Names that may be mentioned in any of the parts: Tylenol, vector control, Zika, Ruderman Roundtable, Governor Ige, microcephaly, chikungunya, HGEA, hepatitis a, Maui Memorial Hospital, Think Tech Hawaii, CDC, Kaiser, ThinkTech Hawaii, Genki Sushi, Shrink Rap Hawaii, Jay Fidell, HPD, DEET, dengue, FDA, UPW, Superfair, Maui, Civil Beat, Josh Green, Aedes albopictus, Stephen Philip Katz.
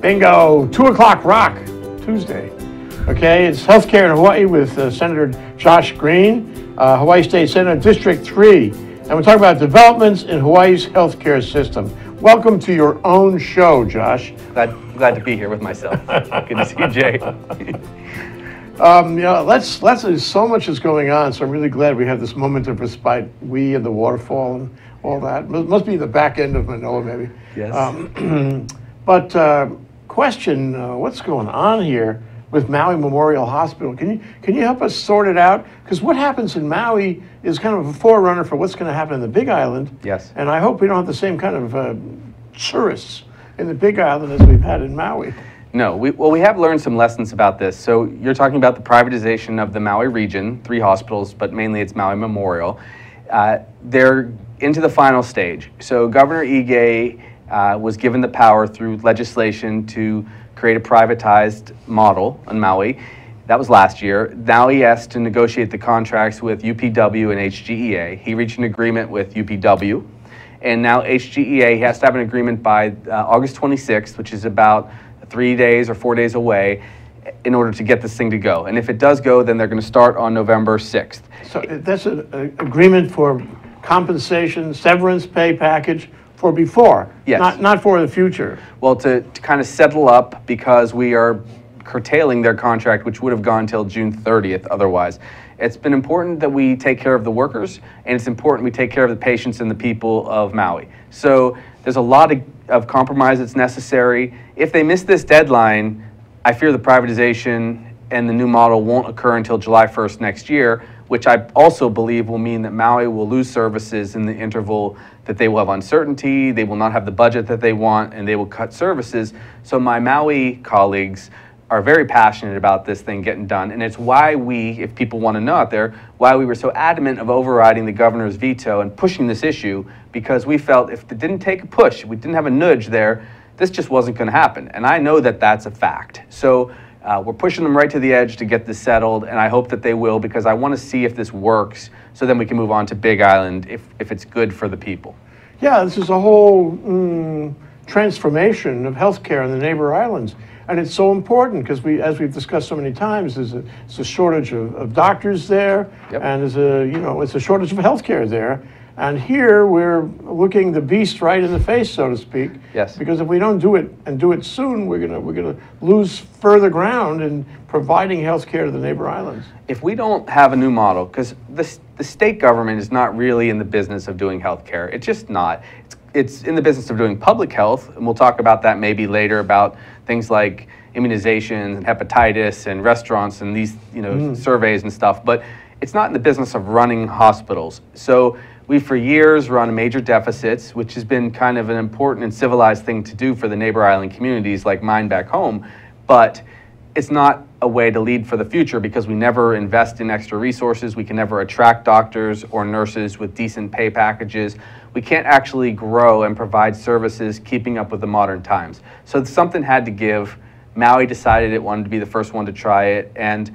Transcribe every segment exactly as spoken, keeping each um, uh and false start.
Bingo, two o'clock rock, Tuesday. Okay, it's Healthcare in Hawaii with uh, Senator Josh Green, uh, Hawaii State Senator, District three. And we're talking about developments in Hawaii's healthcare system. Welcome to your own show, Josh. Glad, glad to be here with myself. Good to see you, Jay. um, you know, let's, let's, there's so much is going on, so I'm really glad we have this moment of respite. We and the waterfall and all that. It must be the back end of Manoa, maybe. Yes. Um, but uh, question, uh, what's going on here with Maui Memorial Hospital? Can you, can you help us sort it out? Because what happens in Maui is kind of a forerunner for what's going to happen in the Big Island. Yes. And I hope we don't have the same kind of uh, tourists in the Big Island as we've had in Maui. No, we, well, we have learned some lessons about this. So you're talking about the privatization of the Maui region, three hospitals, but mainly it's Maui Memorial. Uh, they're into the final stage. So Governor Ige uh, was given the power through legislation to create a privatized model on Maui. That was last year. Now he has to negotiate the contracts with U P W and H G E A. He reached an agreement with U P W, and now H G E A has to have an agreement by uh, August twenty-sixth, which is about three days or four days away, in order to get this thing to go. And if it does go, then they're going to start on November sixth. So that's an agreement for compensation, severance pay package, for before, yes. not, not for the future. Well, to, to kind of settle up, because we are curtailing their contract, which would have gone till June thirtieth otherwise. It's been important that we take care of the workers, and it's important we take care of the patients and the people of Maui. So there's a lot of, of compromise that's necessary. If they miss this deadline, I fear the privatization and the new model won't occur until July first next year, which I also believe will mean that Maui will lose services in the interval, that they will have uncertainty, they will not have the budget that they want, and they will cut services. So my Maui colleagues are very passionate about this thing getting done, and it's why we, if people want to know out there, why we were so adamant of overriding the governor's veto and pushing this issue, because we felt if it didn't take a push, we didn't have a nudge there, this just wasn't going to happen. And I know that that's a fact. So. Uh, we're pushing them right to the edge to get this settled, and I hope that they will, because I want to see if this works so then we can move on to Big Island if, if it's good for the people. Yeah, this is a whole mm, transformation of healthcare in the neighbor islands. And it's so important because, we, as we've discussed so many times, there's a, there's a shortage of, of doctors there, yep. and there's a, you know, it's a shortage of healthcare there. And here we're looking the beast right in the face, so to speak. Yes. Because if we don't do it and do it soon, we're gonna we're gonna lose further ground in providing health care to the neighbor islands. If we don't have a new model, because the the state government is not really in the business of doing health care. It's just not. It's it's in the business of doing public health, and we'll talk about that maybe later about things like immunizations and hepatitis and restaurants and these you know mm. surveys and stuff. But it's not in the business of running hospitals. So. We, for years, run major deficits, which has been kind of an important and civilized thing to do for the neighbor island communities like mine back home, but it's not a way to lead for the future because we never invest in extra resources. We can never attract doctors or nurses with decent pay packages. We can't actually grow and provide services keeping up with the modern times. So something had to give. Maui decided it wanted to be the first one to try it, and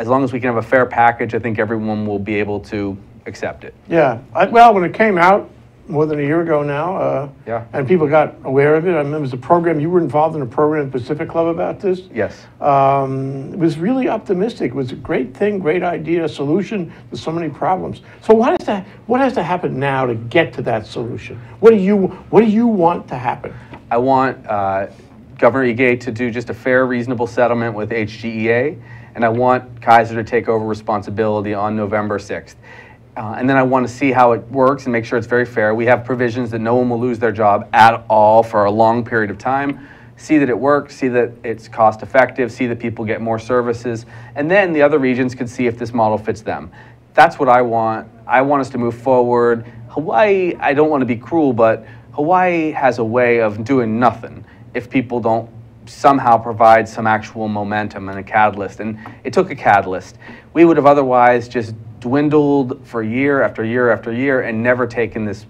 as long as we can have a fair package, I think everyone will be able to accept it. Yeah. I, well, when it came out more than a year ago now, uh, yeah. and people got aware of it. I remember it was a program, you were involved in a program at Pacific Club about this. Yes. Um, it was really optimistic. It was a great thing, great idea, solution to so many problems. So what is that, what has to happen now to get to that solution? What do you, what do you want to happen? I want uh, Governor Ige to do just a fair, reasonable settlement with H G E A, and I want Kaiser to take over responsibility on November sixth. Uh, and then I want to see how it works and make sure it's very fair. We have provisions that no one will lose their job at all for a long period of time. See that it works, see that it's cost effective, see that people get more services. And then the other regions can see if this model fits them. That's what I want. I want us to move forward. Hawaii, I don't want to be cruel, but Hawaii has a way of doing nothing if people don't somehow provide some actual momentum and a catalyst. And it took a catalyst. We would have otherwise just dwindled for year after year after year and never taken this,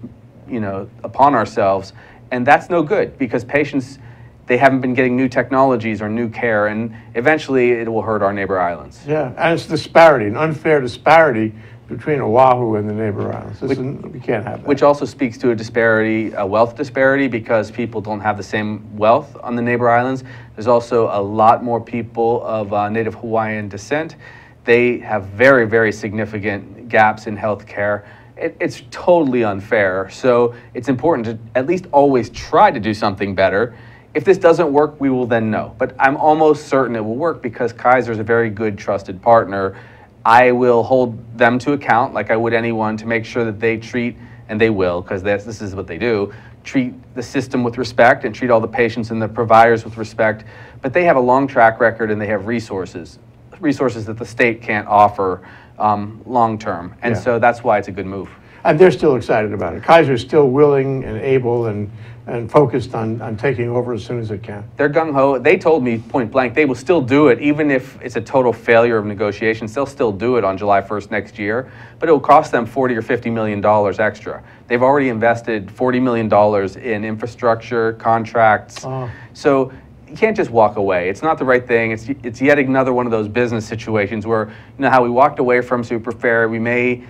you know, upon ourselves. And that's no good because patients, they haven't been getting new technologies or new care, and eventually it will hurt our neighbor islands. Yeah, and it's disparity, an unfair disparity between Oahu and the neighbor islands. This which, is, we can't have that. Which also speaks to a disparity, a wealth disparity, because people don't have the same wealth on the neighbor islands. There's also a lot more people of uh, Native Hawaiian descent. They have very, very significant gaps in health care. It, it's totally unfair. So it's important to at least always try to do something better. If this doesn't work, we will then know. But I'm almost certain it will work because Kaiser is a very good, trusted partner. I will hold them to account, like I would anyone, to make sure that they treat, and they will, because this is what they do, treat the system with respect and treat all the patients and the providers with respect. But they have a long track record and they have resources, resources that the state can't offer um, long term. And yeah. so that's why it's a good move. And they're still excited about it. Kaiser's still willing and able and, and focused on, on taking over as soon as it can. They're gung-ho. They told me point blank they will still do it, even if it's a total failure of negotiations. They'll still do it on July first next year, but it will cost them forty or fifty million dollars extra. They've already invested forty million dollars in infrastructure, contracts. Uh-huh. So you can't just walk away. It's not the right thing. It's, it's yet another one of those business situations where, you know, how we walked away from Superfair, we may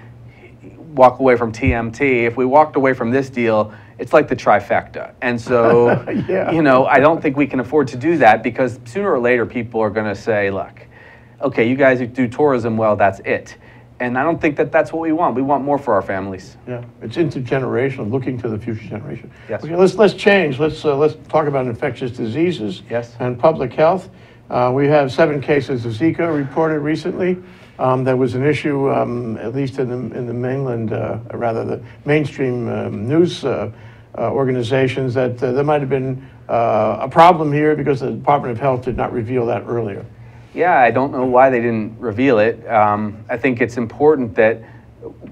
walk away from T M T. If we walked away from this deal, it's like the trifecta. And so, yeah. you know, I don't think we can afford to do that, because sooner or later people are going to say, look, okay, you guys do tourism well, that's it. And I don't think that that's what we want. We want more for our families. Yeah, it's intergenerational, looking to the future generation. Yes. Okay, let's let's change. Let's uh, let's talk about infectious diseases. Yes. And public health. Uh, we have seven cases of Zika reported recently. Um, there was an issue, um, at least in the, in the mainland, uh, rather the mainstream um, news uh, uh, organizations, that uh, there might have been uh, a problem here because the Department of Health did not reveal that earlier. Yeah, I don't know why they didn't reveal it. Um, I think it's important that,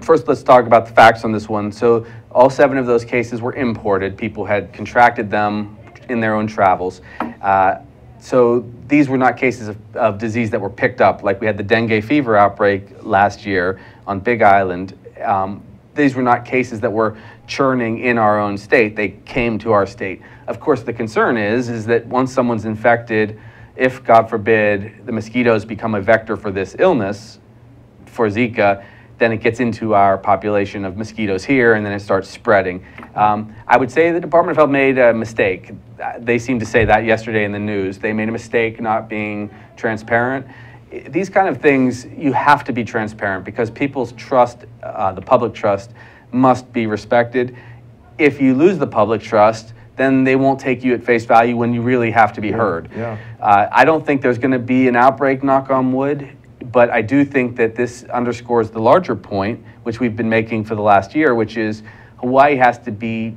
first let's talk about the facts on this one. So all seven of those cases were imported. People had contracted them in their own travels. Uh, So these were not cases of, of disease that were picked up. Like we had the dengue fever outbreak last year on Big Island. Um, these were not cases that were churning in our own state. They came to our state. Of course, the concern is, is that once someone's infected, if, God forbid, the mosquitoes become a vector for this illness, for Zika, then it gets into our population of mosquitoes here, and then it starts spreading. Um, I would say the Department of Health made a mistake. They seemed to say that yesterday in the news. They made a mistake not being transparent. These kind of things, you have to be transparent, because people's trust, uh, the public trust, must be respected. If you lose the public trust, then they won't take you at face value when you really have to be yeah, heard. Yeah. Uh, I don't think there's gonna be an outbreak, knock on wood, but I do think that this underscores the larger point, which we've been making for the last year, which is Hawaii has to be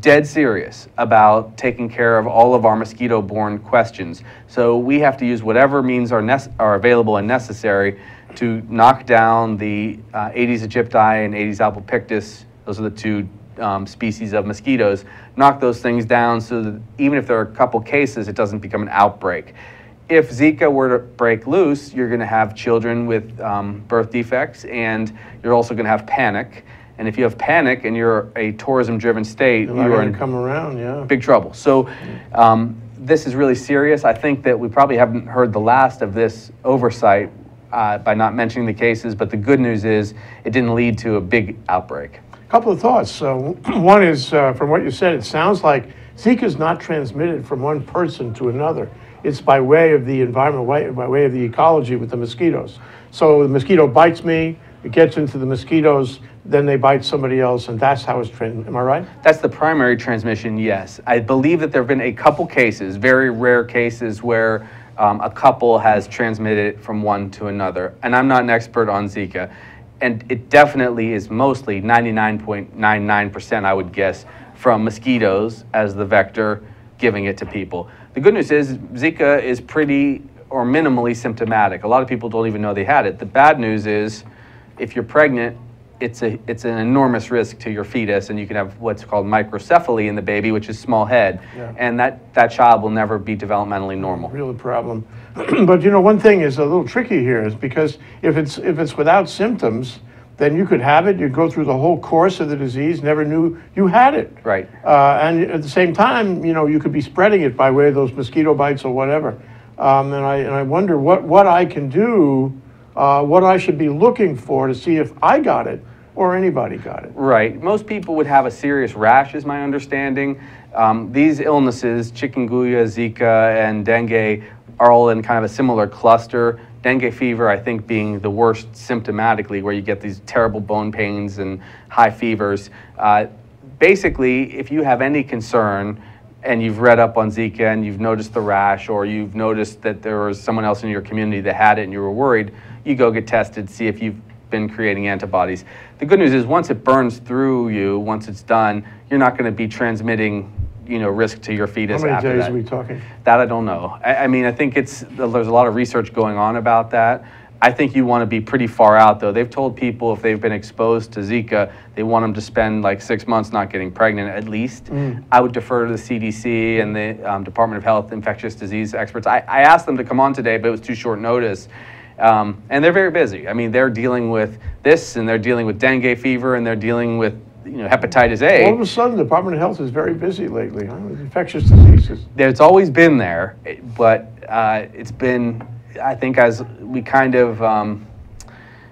dead serious about taking care of all of our mosquito-borne questions. So we have to use whatever means are, ne are available and necessary to knock down the uh, Aedes aegypti and Aedes albopictus. Those are the two um, species of mosquitoes. Knock those things down so that even if there are a couple cases, it doesn't become an outbreak. If Zika were to break loose, you're going to have children with um, birth defects, and you're also going to have panic. And if you have panic and you're a tourism-driven state, you are in come around, yeah. big trouble. So um, this is really serious. I think that we probably haven't heard the last of this oversight uh, by not mentioning the cases, but the good news is it didn't lead to a big outbreak. A couple of thoughts. So one is, uh, from what you said, it sounds like Zika is not transmitted from one person to another. It's by way of the environment, by way of the ecology with the mosquitoes. So the mosquito bites me, it gets into the mosquitoes, then they bite somebody else, and that's how it's transmitted. Am I right? That's the primary transmission, yes. I believe that there have been a couple cases, very rare cases, where um, a couple has transmitted it from one to another. And I'm not an expert on Zika. And it definitely is mostly ninety-nine point nine nine percent, I would guess, from mosquitoes as the vector giving it to people. The good news is Zika is pretty or minimally symptomatic. A lot of people don't even know they had it. The bad news is if you're pregnant, it's, a, it's an enormous risk to your fetus, and you can have what's called microcephaly in the baby, which is small head. Yeah. And that, that child will never be developmentally normal. Real problem. But you know, one thing is a little tricky here is because if it's, if it's without symptoms, then you could have it, you'd go through the whole course of the disease, never knew you had it. Right. Uh, and at the same time, you know, you could be spreading it by way of those mosquito bites or whatever. Um, and, I, and I wonder what, what I can do uh, what I should be looking for to see if I got it or anybody got it. Right. Most people would have a serious rash, is my understanding. Um, these illnesses, chikungunya, Zika, and dengue, are all in kind of a similar cluster. Dengue fever, I think, being the worst symptomatically, where you get these terrible bone pains and high fevers. Uh, basically, if you have any concern and you've read up on Zika and you've noticed the rash, or you've noticed that there was someone else in your community that had it and you were worried, you go get tested, see if you've been creating antibodies. The good news is once it burns through you, once it's done, you're not going to be transmitting, you know, risk to your fetus. How many after days that. Are we talking? That I don't know. I, I mean, I think it's, there's a lot of research going on about that. I think you want to be pretty far out, though. They've told people if they've been exposed to Zika, they want them to spend like six months not getting pregnant, at least. Mm. I would defer to the C D C and the um, Department of Health infectious disease experts. I, I asked them to come on today, but it was too short notice. Um, and they're very busy. I mean, they're dealing with this, and they're dealing with dengue fever, and they're dealing with, you know, hepatitis A. All of a sudden, the Department of Health is very busy lately, huh, with infectious diseases. It's always been there, but uh, it's been, I think, as we kind of, um,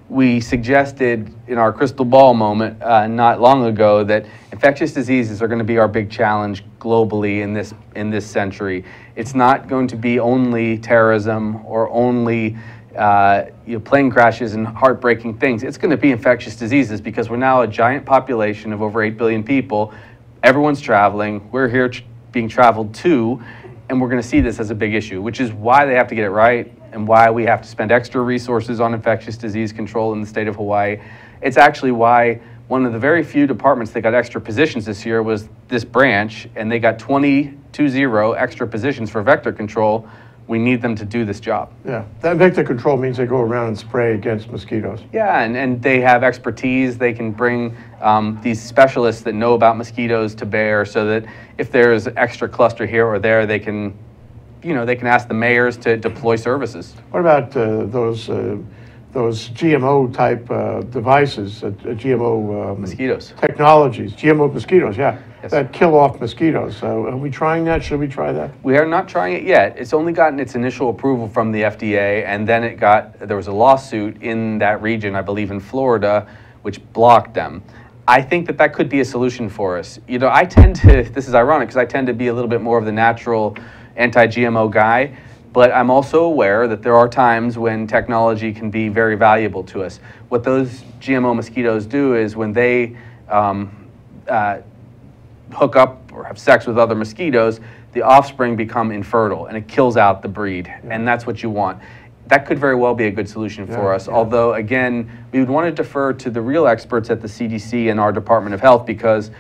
we suggested in our crystal ball moment uh, not long ago that infectious diseases are going to be our big challenge globally in this, in this century. It's not going to be only terrorism or only Uh, you know, plane crashes and heartbreaking things. It's going to be infectious diseases, because we're now a giant population of over eight billion people. Everyone's traveling. We're here tr being traveled to, and we're going to see this as a big issue, which is why they have to get it right and why we have to spend extra resources on infectious disease control in the state of Hawaii. It's actually why one of the very few departments that got extra positions this year was this branch, and they got twenty-two zero extra positions for vector control. We need them to do this job. Yeah, that vector control means they go around and spray against mosquitoes. Yeah, and, and they have expertise. They can bring um, these specialists that know about mosquitoes to bear, so that if there's extra cluster here or there, they can, you know, they can ask the mayors to deploy services. What about uh, those uh, those G M O type uh, devices, uh, G M O um, mosquitoes technologies, G M O mosquitoes? Yeah. Yes. That kill off mosquitoes. So are we trying that? Should we try that? We are not trying it yet. It's only gotten its initial approval from the F D A, and then it got, there was a lawsuit in that region, I believe in Florida, which blocked them. I think that that could be a solution for us. You know, I tend to, this is ironic because I tend to be a little bit more of the natural anti-G M O guy, but I'm also aware that there are times when technology can be very valuable to us. What those G M O mosquitoes do is when they um, uh, hook up or have sex with other mosquitoes, the offspring become infertile, and it kills out the breed. Yeah. And that's what you want. That could very well be a good solution yeah, for us. Yeah. Although, again, we would want to defer to the real experts at the C D C and our Department of Health, because,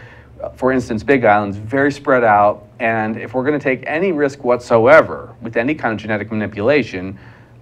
for instance, Big Island's very spread out. And if we're going to take any risk whatsoever with any kind of genetic manipulation,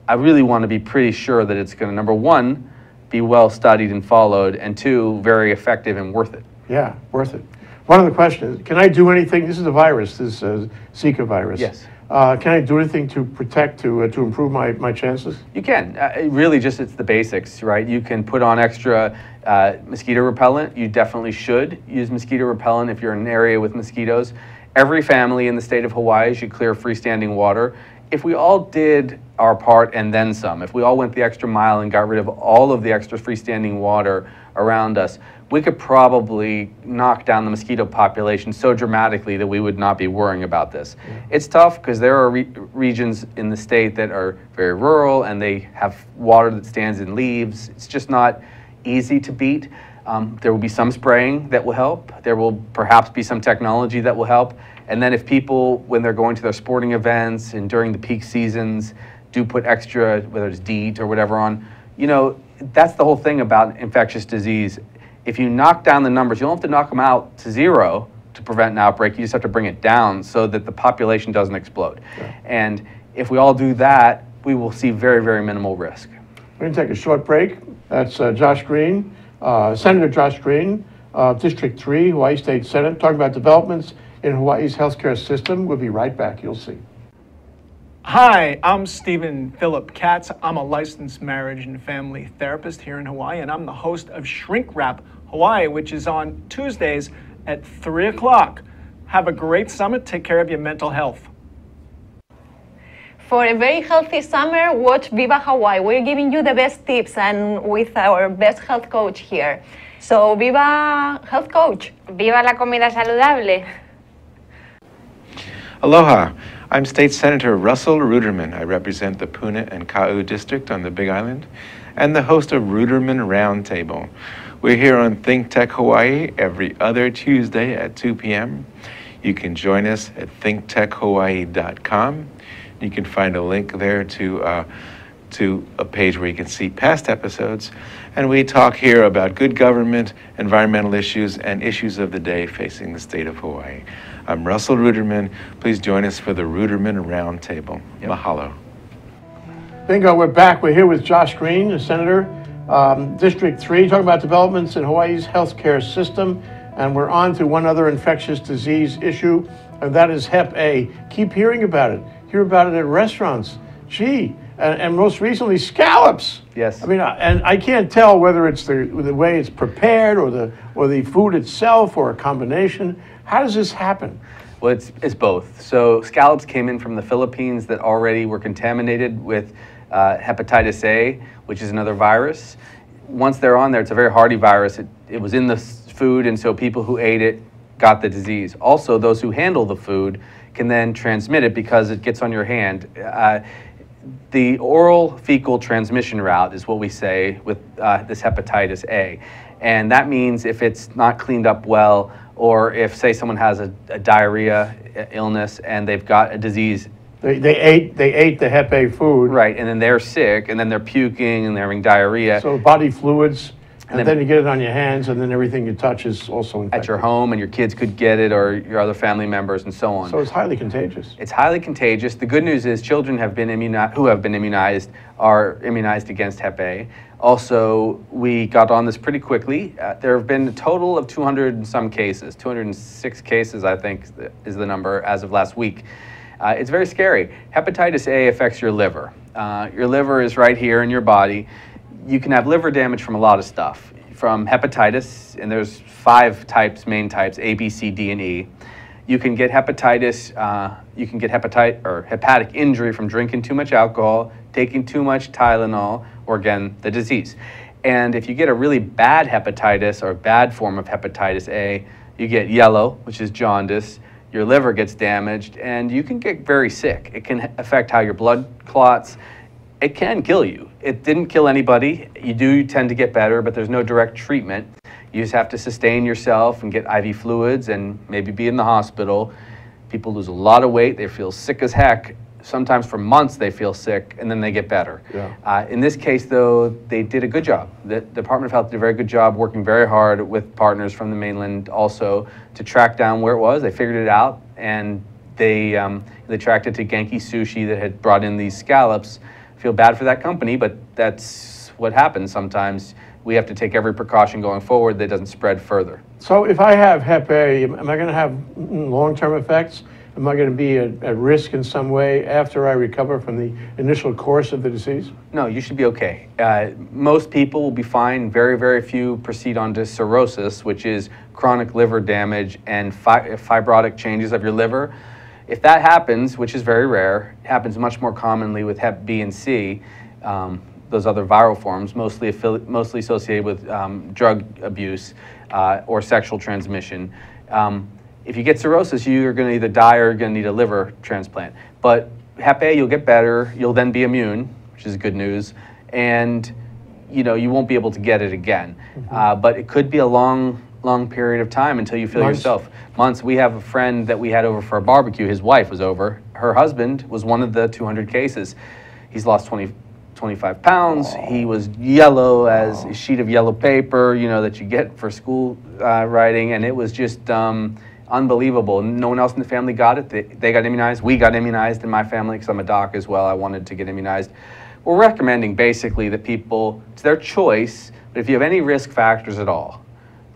I really want to be pretty sure that it's going to, number one, be well studied and followed, and two, very effective and worth it. Yeah, worth it. One of the questions, can I do anything? This is a virus, this uh, Zika virus. Yes. Uh, can I do anything to protect, to, uh, to improve my, my chances? You can. Uh, it really just, it's the basics, right? You can put on extra uh, mosquito repellent. You definitely should use mosquito repellent if you're in an area with mosquitoes. Every family in the state of Hawaii should clear freestanding water. If we all did our part and then some, if we all went the extra mile and got rid of all of the extra freestanding water around us, we could probably knock down the mosquito population so dramatically that we would not be worrying about this. Yeah. It's tough because there are re regions in the state that are very rural, and they have water that stands in leaves. It's just not easy to beat. Um, there will be some spraying that will help. There will perhaps be some technology that will help. And then if people, when they're going to their sporting events and during the peak seasons, do put extra, whether it's DEET or whatever on, you know, that's the whole thing about infectious disease. If you knock down the numbers, you don't have to knock them out to zero to prevent an outbreak. You just have to bring it down so that the population doesn't explode. Yeah. And if we all do that, we will see very, very minimal risk. We're going to take a short break. That's uh, Josh Green, uh, Senator Josh Green, uh, District three, Hawaii State Senate, talking about developments in Hawaii's healthcare system. We'll be right back. You'll see. Hi, I'm Stephen Philip Katz. I'm a licensed marriage and family therapist here in Hawaii, and I'm the host of Shrink Rap Hawaii, which is on Tuesdays at three o'clock. Have a great summit. Take care of your mental health. For a very healthy summer, watch Viva Hawaii. We're giving you the best tips and with our best health coach here. So, Viva Health Coach. Viva la comida saludable. Aloha. I'm State Senator Russell Ruderman. I represent the Puna and Ka'u District on the Big Island and the host of Ruderman Roundtable. We're here on Think Tech Hawaii every other Tuesday at two p m You can join us at think tech hawaii dot com. You can find a link there to, uh, to a page where you can see past episodes. And we talk here about good government, environmental issues, and issues of the day facing the state of Hawaii. I'm Russell Ruderman. Please join us for the Ruderman Roundtable. Yep. Mahalo. Bingo, we're back. We're here with Josh Green, the Senator, um, District three, talking about developments in Hawaii's healthcare system. And we're on to one other infectious disease issue, and that is Hep A. Keep hearing about it. Hear about it at restaurants. Gee, and, and most recently, scallops. Yes. I mean, and I can't tell whether it's the, the way it's prepared or the, or the food itself or a combination. How does this happen? Well, it's, it's both. So scallops came in from the Philippines that already were contaminated with uh, hepatitis A, which is another virus. Once they're on there, it's a very hardy virus. It, it was in the food, and so people who ate it got the disease. Also, those who handle the food can then transmit it because it gets on your hand. Uh, the oral fecal transmission route is what we say with uh, this hepatitis A. And that means if it's not cleaned up well, or if, say, someone has a, a diarrhea illness and they've got a disease. They, they, ate, they ate the Hep A food. Right, and then they're sick, and then they're puking, and they're having diarrhea. So body fluids. And, and then, then you get it on your hands, and then everything you touch is also infected. At your home, and your kids could get it, or your other family members, and so on. So it's highly contagious. It's highly contagious. The good news is children have been immuni- who have been immunized are immunized against Hep A. Also, we got on this pretty quickly. Uh, there have been a total of two hundred and some cases. two hundred six cases, I think, is the number as of last week. Uh, it's very scary. Hepatitis A affects your liver. Uh, your liver is right here in your body. You can have liver damage from a lot of stuff, from hepatitis, and there's five types, main types, A, B, C, D, and E. You can get hepatitis, uh, you can get hepatite or hepatic injury from drinking too much alcohol, taking too much Tylenol, or again, the disease. And if you get a really bad hepatitis or bad form of hepatitis A, you get yellow, which is jaundice, your liver gets damaged, and you can get very sick. It can affect how your blood clots. It can kill you. It didn't kill anybody. You do tend to get better, but there's no direct treatment. You just have to sustain yourself and get I V fluids and maybe be in the hospital. People lose a lot of weight. They feel sick as heck. Sometimes for months they feel sick, and then they get better. Yeah. Uh, in this case, though, they did a good job. The Department of Health did a very good job working very hard with partners from the mainland also to track down where it was. They figured it out, and they, um, they tracked it to Genki Sushi that had brought in these scallops. Feel bad for that company, but that's what happens sometimes. We have to take every precaution going forward that doesn't spread further. So if I have Hep A, am I going to have long-term effects? Am I going to be at, at risk in some way after I recover from the initial course of the disease? No, you should be okay. Uh, most people will be fine. Very, very few proceed on to cirrhosis, which is chronic liver damage and fi fibrotic changes of your liver. If that happens, which is very rare, it happens much more commonly with Hep B and C, um, those other viral forms, mostly, mostly associated with um, drug abuse uh, or sexual transmission. Um, if you get cirrhosis, you're going to either die or you're going to need a liver transplant. But Hep A, you'll get better. You'll then be immune, which is good news. And you know, you won't be able to get it again. Mm-hmm. uh, but it could be a long long period of time until you feel Months. yourself. Months. We have a friend that we had over for a barbecue. His wife was over. Her husband was one of the two hundred cases. He's lost twenty, twenty-five pounds. Aww. He was yellow as Aww. a sheet of yellow paper, you know, that you get for school uh, writing, and it was just um, unbelievable. No one else in the family got it. They, they got immunized. We got immunized in my family because I'm a doc as well. I wanted to get immunized. We're recommending basically that people, it's their choice, but if you have any risk factors at all,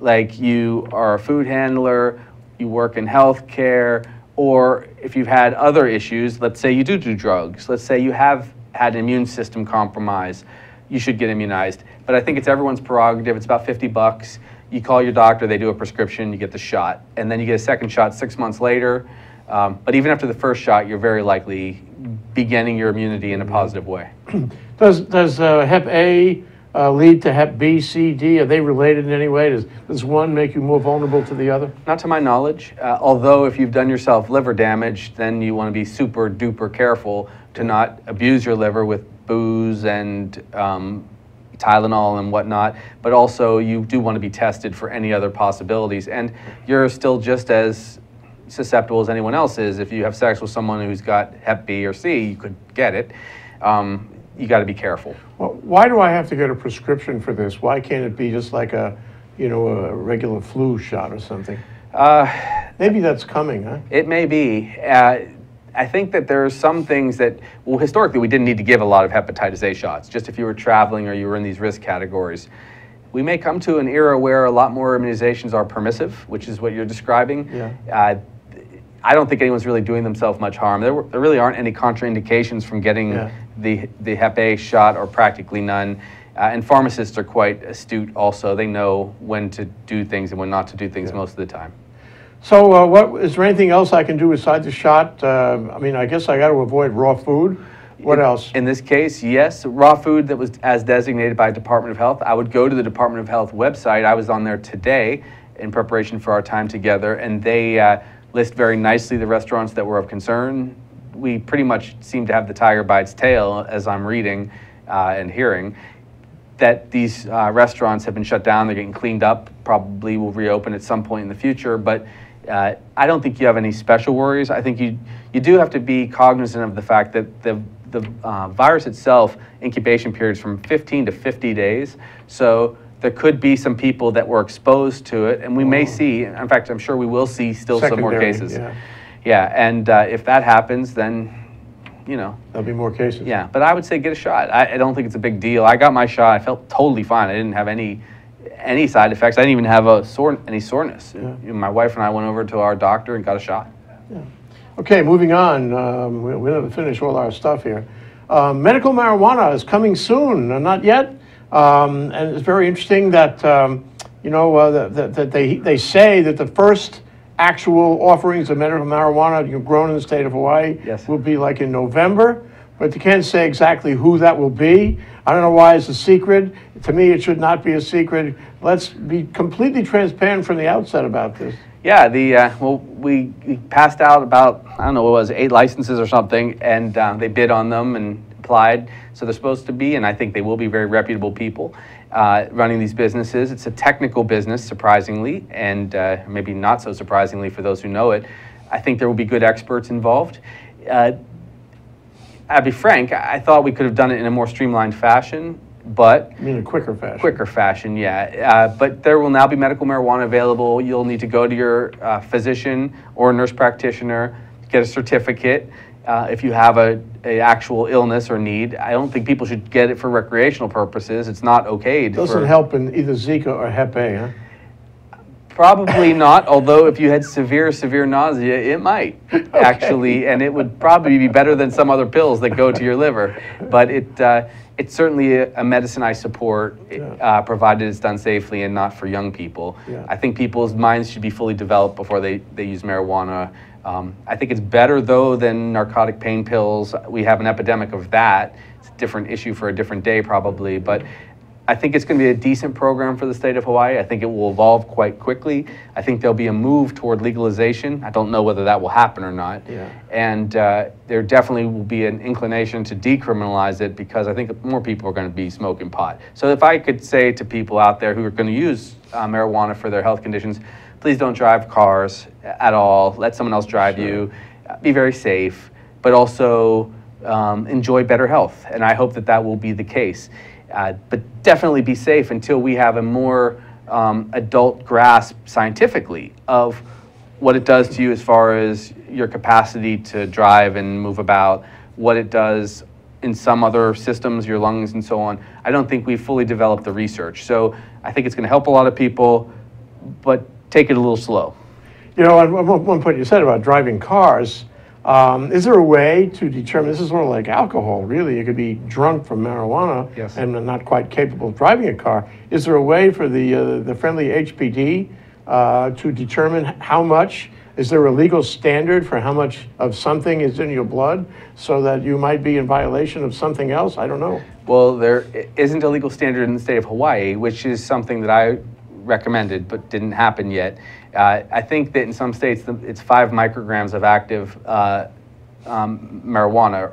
like you are a food handler, you work in healthcare, or if you've had other issues, let's say you do do drugs, let's say you have had an immune system compromise, you should get immunized. But I think it's everyone's prerogative. It's about fifty bucks. You call your doctor, they do a prescription, you get the shot. And then you get a second shot six months later. Um, but even after the first shot, you're very likely beginning your immunity in a positive way. Does, does uh, Hep A uh, lead to Hep B, C, D? Are they related in any way? Does, does one make you more vulnerable to the other? Not to my knowledge, uh, although if you've done yourself liver damage, then you want to be super duper careful to not abuse your liver with booze and um, Tylenol and whatnot, but also you do want to be tested for any other possibilities. And you're still just as susceptible as anyone else is. If you have sex with someone who's got Hep B or C, you could get it. Um, you got to be careful. Well, why do I have to get a prescription for this? Why can't it be just like a, you know, a regular flu shot or something? Uh, Maybe that's coming, huh? It may be. Uh, I think that there are some things that, well, historically we didn't need to give a lot of hepatitis A shots, just if you were traveling or you were in these risk categories. We may come to an era where a lot more immunizations are permissive, which is what you're describing. Yeah. Uh, I don't think anyone's really doing themselves much harm. There, were, there really aren't any contraindications from getting yeah. the, the Hep A shot, or practically none. Uh, and pharmacists are quite astute also. They know when to do things and when not to do things yeah. most of the time. So uh, what, is there anything else I can do besides the shot? Uh, I mean, I guess I got to avoid raw food. What in, else? In this case, yes, raw food that was as designated by Department of Health. I would go to the Department of Health website. I was on there today in preparation for our time together, and they uh, list very nicely the restaurants that were of concern. We pretty much seem to have the tiger by its tail, as I'm reading uh, and hearing, that these uh, restaurants have been shut down. They're getting cleaned up, probably will reopen at some point in the future. But Uh, I don't think you have any special worries. I think you, you do have to be cognizant of the fact that the, the uh, virus itself, incubation period is from fifteen to fifty days. So there could be some people that were exposed to it, and we oh. may see, in fact, I'm sure we will see still Secondary, some more cases. Yeah, yeah and uh, if that happens, then, you know. There'll be more cases. Yeah, but I would say get a shot. I, I don't think it's a big deal. I got my shot. I felt totally fine. I didn't have any any side effects. I didn't even have a sore, any soreness. Yeah. My wife and I went over to our doctor and got a shot. Yeah. Okay, moving on. Um, we, we haven't finished all our stuff here. Uh, medical marijuana is coming soon, uh, not yet. Um, and it's very interesting that, um, you know, uh, that, that, that they, they say that the first actual offerings of medical marijuana grown in the state of Hawaii yes. will be like in November. But you can't say exactly who that will be. I don't know why it's a secret. To me, it should not be a secret. Let's be completely transparent from the outset about this. Yeah, the, uh, well, we passed out about, I don't know what it was, eight licenses or something, and uh, they bid on them and applied. So they're supposed to be, and I think they will be very reputable people uh, running these businesses. It's a technical business, surprisingly, and uh, maybe not so surprisingly for those who know it. I think there will be good experts involved. Uh, I'll be frank, I thought we could have done it in a more streamlined fashion, but... I mean, a quicker fashion. Quicker fashion, yeah. Uh, but there will now be medical marijuana available. You'll need to go to your uh, physician or nurse practitioner, get a certificate uh, if you have a, a actual illness or need. I don't think people should get it for recreational purposes. It's not okayed. It doesn't for, help in either Zika or Hep A, huh? Probably not, although if you had severe, severe nausea, it might, okay. actually, and it would probably be better than some other pills that go to your liver. But it, uh, it's certainly a, a medicine I support, yeah. uh, provided it's done safely and not for young people. Yeah. I think people's minds should be fully developed before they, they use marijuana. Um, I think it's better, though, than narcotic pain pills. We have an epidemic of that. It's a different issue for a different day, probably. But I think it's going to be a decent program for the state of Hawaii. I think it will evolve quite quickly. I think there'll be a move toward legalization. I don't know whether that will happen or not. Yeah. And uh, there definitely will be an inclination to decriminalize it, because I think more people are going to be smoking pot. So if I could say to people out there who are going to use uh, marijuana for their health conditions, please don't drive cars at all. Let someone else drive sure. you. Be very safe, but also um, enjoy better health. And I hope that that will be the case. Uh, but definitely be safe until we have a more um, adult grasp scientifically of what it does to you as far as your capacity to drive and move about, what it does in some other systems, your lungs and so on. I don't think we've fully developed the research. So I think it's going to help a lot of people, but take it a little slow. You know, at one point you said about driving cars. Um, is there a way to determine, this is sort of like alcohol, really, you could be drunk from marijuana yes. and not quite capable of driving a car. Is there a way for the, uh, the friendly H P D uh, to determine how much Is there a legal standard for how much of something is in your blood so that you might be in violation of something else? I don't know. Well, there isn't a legal standard in the state of Hawaii, which is something that I recommended but didn't happen yet. Uh, I think that in some states it's five micrograms of active uh, um, marijuana,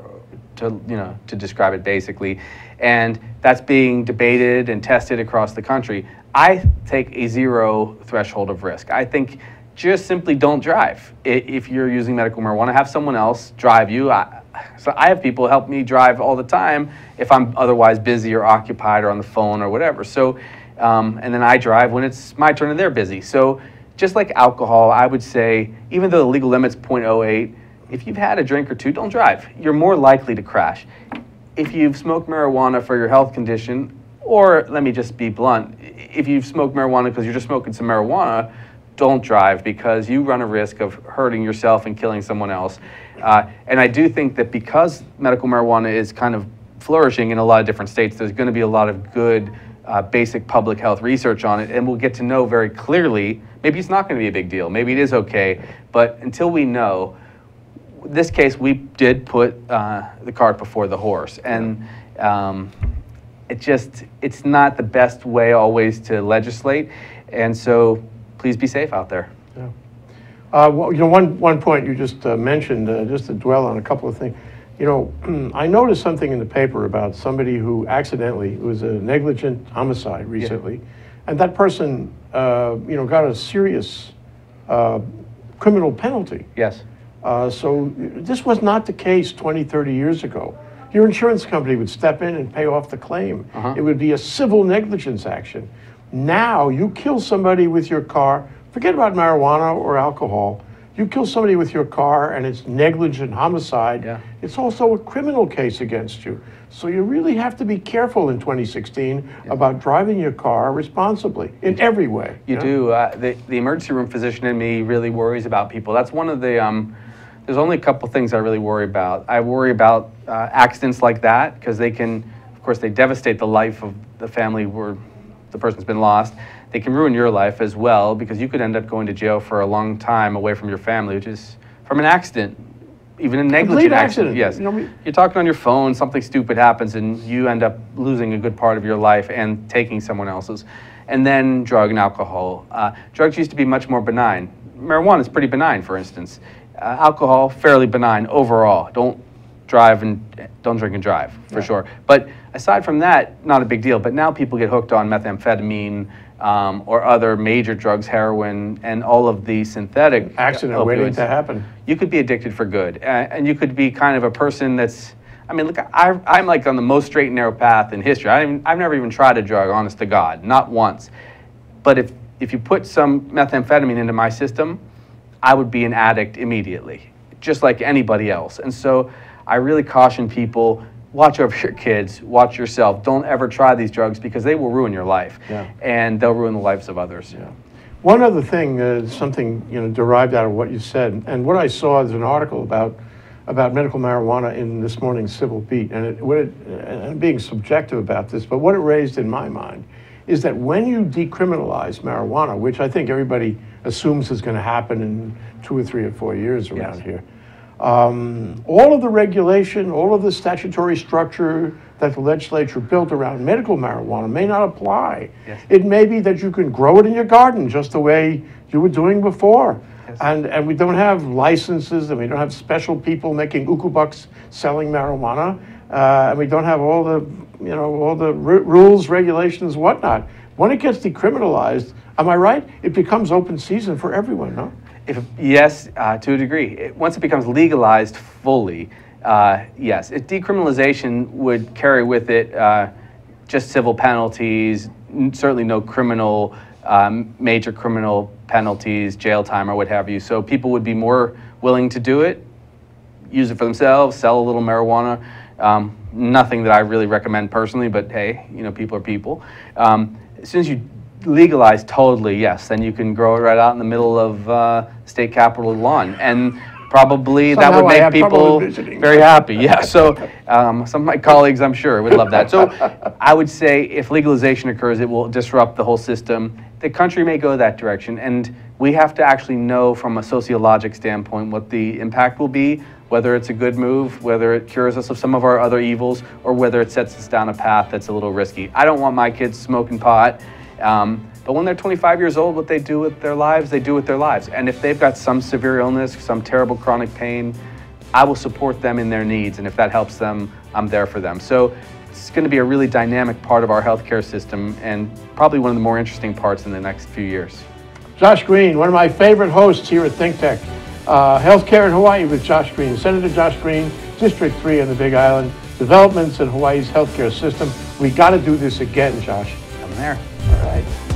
to you know, to describe it basically, and that's being debated and tested across the country. I take a zero threshold of risk. I think. Just simply don't drive. If you're using medical marijuana, have someone else drive you. I, so I have people help me drive all the time if I'm otherwise busy or occupied or on the phone or whatever. So, um, and then I drive when it's my turn and they're busy. So just like alcohol, I would say, even though the legal limit's zero point zero eight, if you've had a drink or two, don't drive. You're more likely to crash. If you've smoked marijuana for your health condition, or let me just be blunt, if you've smoked marijuana because you're just smoking some marijuana, don't drive, because you run a risk of hurting yourself and killing someone else. Uh, and I do think that because medical marijuana is kind of flourishing in a lot of different states, there's going to be a lot of good uh, basic public health research on it, and we'll get to know very clearly, maybe it's not going to be a big deal, maybe it is okay, but until we know, in this case we did put uh, the cart before the horse. And um, it just, it's not the best way always to legislate, and so please be safe out there. Yeah. Uh, well, you know, one, one point you just uh, mentioned, uh, just to dwell on a couple of things. You know, I noticed something in the paper about somebody who accidentally, it was a negligent homicide recently, yeah. and that person, uh, you know, got a serious uh, criminal penalty. Yes. Uh, so this was not the case twenty, thirty years ago. Your insurance company would step in and pay off the claim. Uh-huh. It would be a civil negligence action. Now you kill somebody with your car, forget about marijuana or alcohol, you kill somebody with your car and it's negligent homicide, yeah. it's also a criminal case against you. So you really have to be careful in twenty sixteen yeah. about driving your car responsibly in every way. You, you know? do. Uh, the, the emergency room physician in me really worries about people. That's one of the, um, there's only a couple things I really worry about. I worry about uh, accidents like that, because they can, of course, they devastate the life of the family we're the person's been lost. They can ruin your life as well, because you could end up going to jail for a long time away from your family, which is from an accident, even a negligent accident. accident. Yes, you know, we, you're talking on your phone, something stupid happens, and you end up losing a good part of your life and taking someone else's. And then drug and alcohol. Uh, drugs used to be much more benign. Marijuana is pretty benign, for instance. Uh, alcohol, fairly benign overall. Don't drive and don't drink and drive, for yeah. sure. But aside from that, not a big deal. But now people get hooked on methamphetamine um, or other major drugs, heroin, and all of the synthetic accident opioids. Waiting to happen. You could be addicted for good, uh, and you could be kind of a person that's. I mean, look, I, I'm like on the most straight and narrow path in history. I I've never even tried a drug, honest to God, not once. But if if you put some methamphetamine into my system, I would be an addict immediately, just like anybody else. And so I really caution people, watch over your kids, watch yourself. Don't ever try these drugs, because they will ruin your life, yeah. and they'll ruin the lives of others. Yeah. One other thing, uh, something you know derived out of what you said, and what I saw is an article about about medical marijuana in this morning's Civil Beat, and it, what it, and I'm being subjective about this, but what it raised in my mind is that when you decriminalize marijuana, which I think everybody assumes is going to happen in two or three or four years around yes. here, Um, all of the regulation, all of the statutory structure that the legislature built around medical marijuana may not apply. Yes. It may be that you can grow it in your garden just the way you were doing before. Yes. And, and we don't have licenses, and we don't have special people making ukubucks selling marijuana, uh, and we don't have all the, you know, all the rules, regulations, whatnot. When it gets decriminalized, am I right? It becomes open season for everyone, no? If, yes, uh, to a degree. It, once it becomes legalized fully, uh, yes. It, decriminalization would carry with it uh, just civil penalties, n certainly no criminal, um, major criminal penalties, jail time or what have you. So people would be more willing to do it, use it for themselves, sell a little marijuana. Um, nothing that I really recommend personally, but hey, you know, people are people. Um, as soon as you legalized totally, yes, then you can grow it right out in the middle of uh, state capitol lawn, and probably somehow that would make people very happy. Yeah, so um, some of my colleagues, I'm sure, would love that. So I would say if legalization occurs, it will disrupt the whole system. The country may go that direction, and we have to actually know from a sociologic standpoint what the impact will be, whether it's a good move, whether it cures us of some of our other evils, or whether it sets us down a path that's a little risky. I don't want my kids smoking pot, um, but when they're twenty-five years old, what they do with their lives, they do with their lives. And if they've got some severe illness, some terrible chronic pain, I will support them in their needs. And if that helps them, I'm there for them. So it's going to be a really dynamic part of our healthcare system and probably one of the more interesting parts in the next few years. Josh Green, one of my favorite hosts here at Think Tech. Uh, healthcare in Hawaii with Josh Green. Senator Josh Green, District three on the Big Island. Developments in Hawaii's healthcare system. We got to do this again, Josh. I'm there. All right.